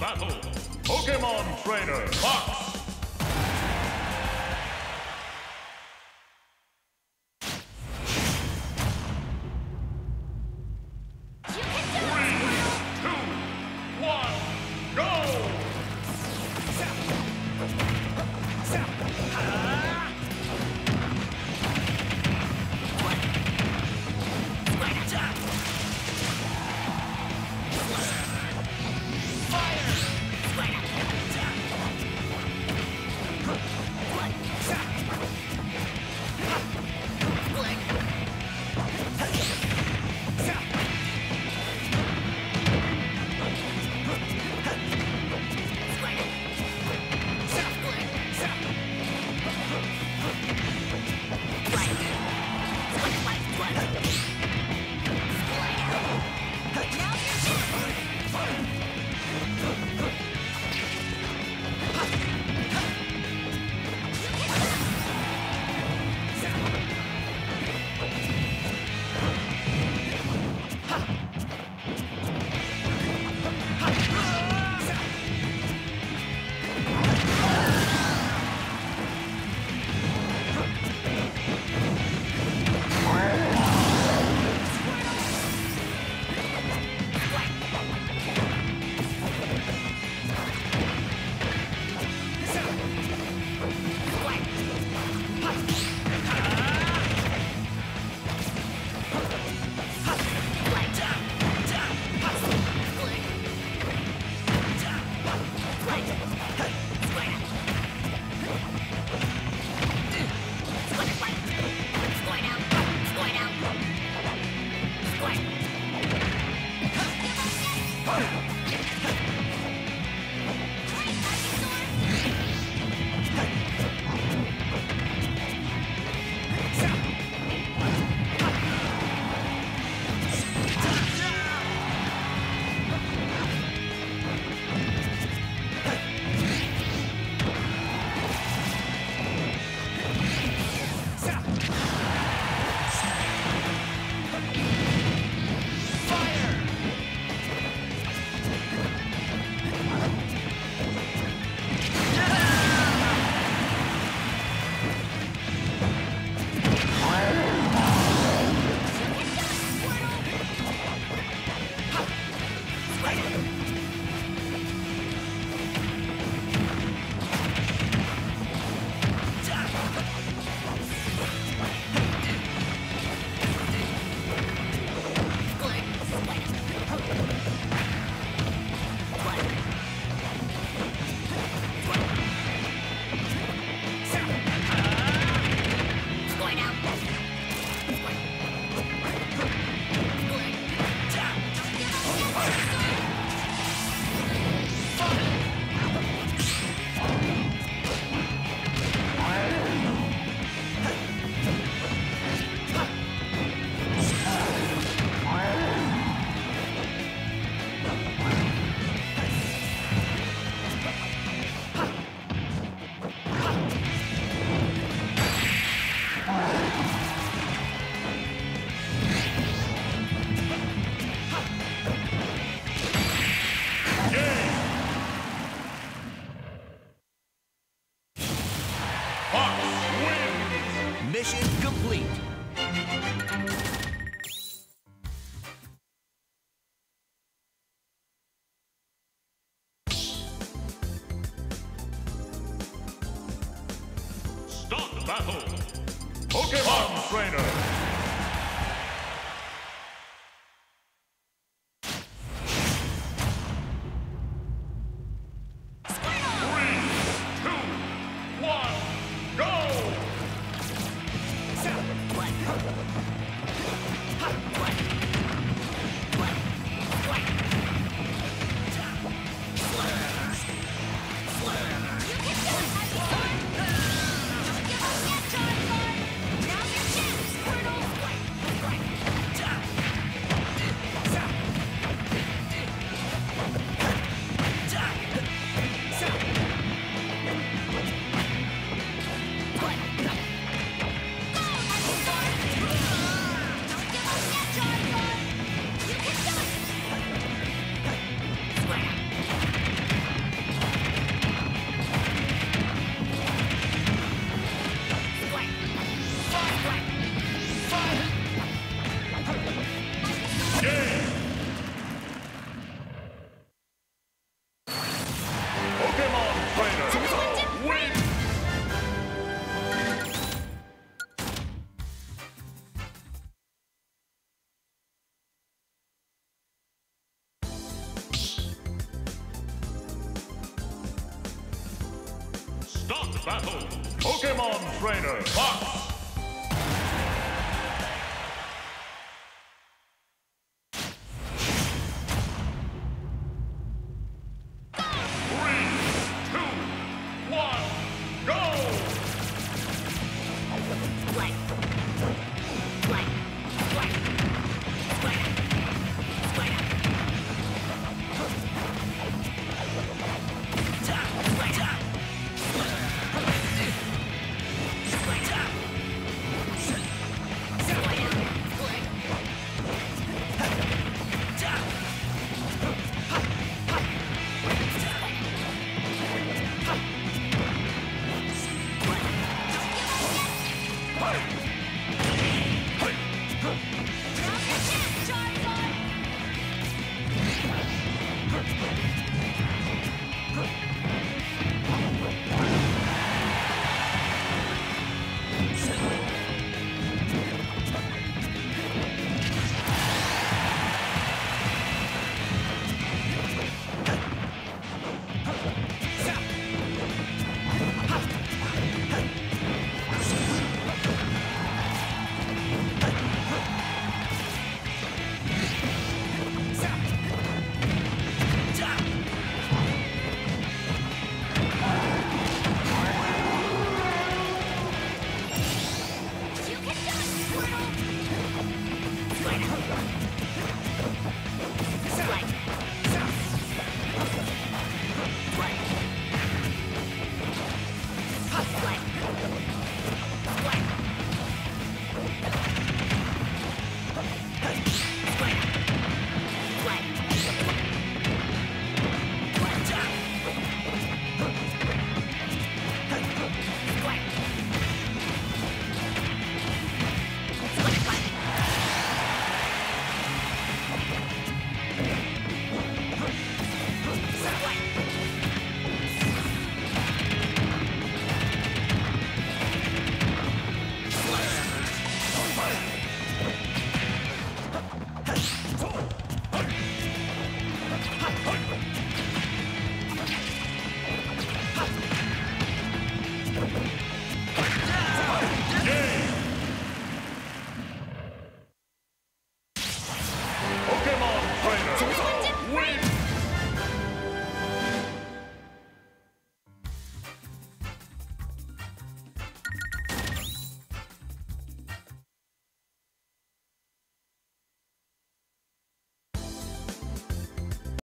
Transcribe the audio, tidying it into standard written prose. Battle Pokemon Trainer Fox. Mission complete. Start the battle. Pokemon Trainer. Squirtle! battle, Pokemon Trainer Fox.